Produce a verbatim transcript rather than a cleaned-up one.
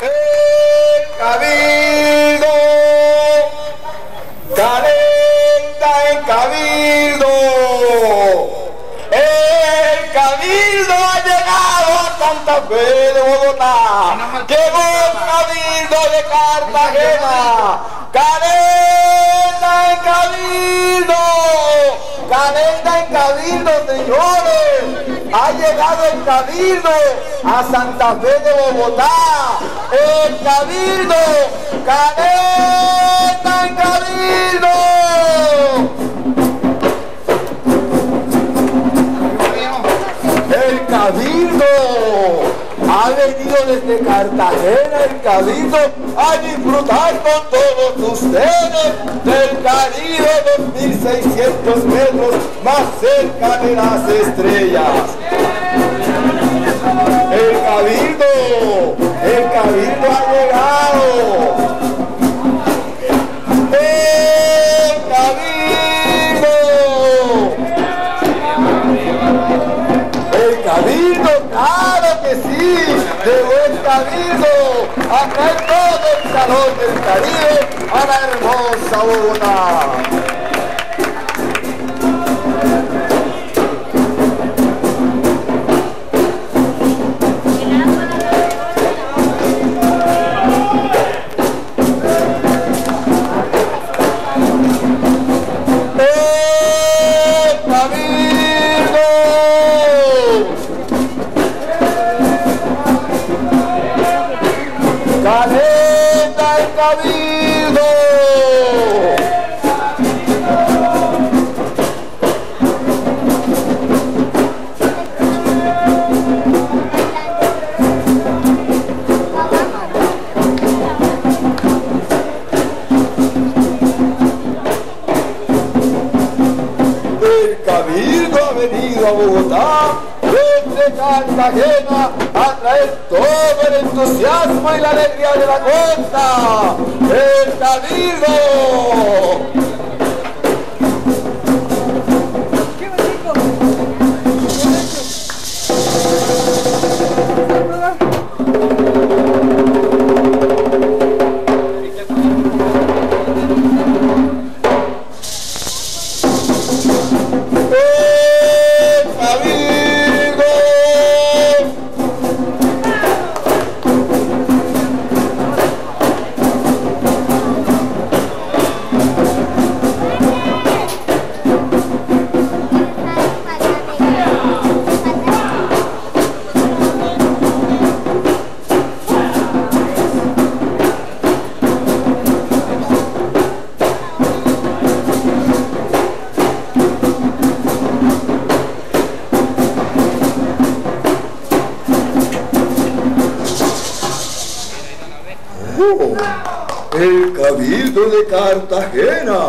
El cabildo calenta en cabildo. El cabildo ha llegado a Santa Fe de Bogotá. Llegó el cabildo de Cartagena. Calenta en cabildo. Calenta en cabildo, señores. Ha llegado el cabildo a Santa Fe de Bogotá. El cabildo, calenta el cabildo. El cabildo ha venido desde Cartagena. El cabildo a disfrutar con todos ustedes del Caribe, dos mil seiscientos metros más cerca de las estrellas. El cabildo, el cabildo ha llegado. El cabildo, el cabildo, claro que sí, llegó el cabildo. Acá en todo el salón del Caribe a la hermosa Bogotá. Calenta el cabildo. El cabildo ha venido a Bogotá desde Cartagena a traer todo el entusiasmo y la alegría de la costa. ¡El cabildo! ¡Qué bonito! ¡El cabildo! El cabildo de Cartagena.